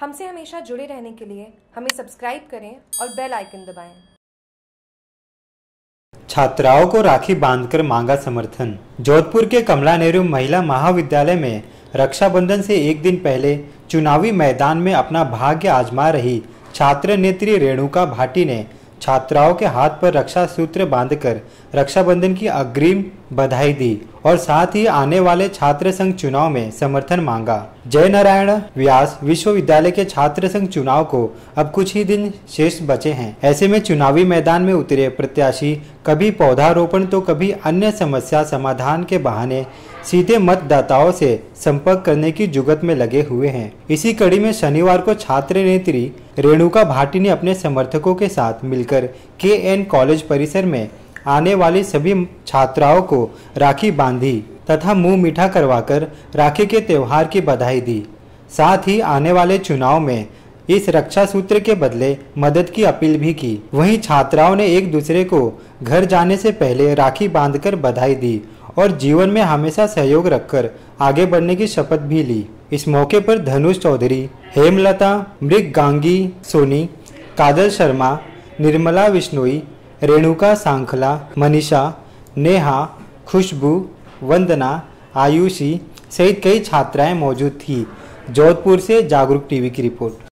हमसे हमेशा जुड़े रहने के लिए हमें सब्सक्राइब करें और बेल आइकन दबाएं। छात्राओं को राखी बांधकर मांगा समर्थन। जोधपुर के कमला नेहरू महिला महाविद्यालय में रक्षाबंधन से एक दिन पहले चुनावी मैदान में अपना भाग्य आजमा रही छात्र नेत्री रेणुका भाटी ने छात्राओं के हाथ पर रक्षा सूत्र बांधकर रक्षाबंधन की अग्रिम बधाई दी और साथ ही आने वाले छात्र संघ चुनाव में समर्थन मांगा। जय नारायण व्यास विश्वविद्यालय के छात्र संघ चुनाव को अब कुछ ही दिन शेष बचे हैं। ऐसे में चुनावी मैदान में उतरे प्रत्याशी कभी पौधारोपण तो कभी अन्य समस्या समाधान के बहाने सीधे मतदाताओं से संपर्क करने की जुगत में लगे हुए हैं। इसी कड़ी में शनिवार को छात्र नेत्री रेणुका भाटी ने अपने समर्थकों के साथ मिलकर केएन कॉलेज परिसर में आने वाली सभी छात्राओं को राखी बांधी तथा मुंह मीठा करवाकर राखी के त्यौहार की बधाई दी। साथ ही आने वाले चुनाव में इस रक्षा सूत्र के बदले मदद की अपील भी की। वहीं छात्राओं ने एक दूसरे को घर जाने से पहले राखी बांधकर बधाई दी और जीवन में हमेशा सहयोग रखकर आगे बढ़ने की शपथ भी ली। इस मौके पर धनुष चौधरी, हेमलता, मृगांगी सोनी, काजल शर्मा, निर्मला विश्नोई, रेणुका सांखला, मनीषा, नेहा, खुशबू, वंदना, आयुषी सहित कई छात्राएं मौजूद थीं। जोधपुर से जागरूक टीवी की रिपोर्ट।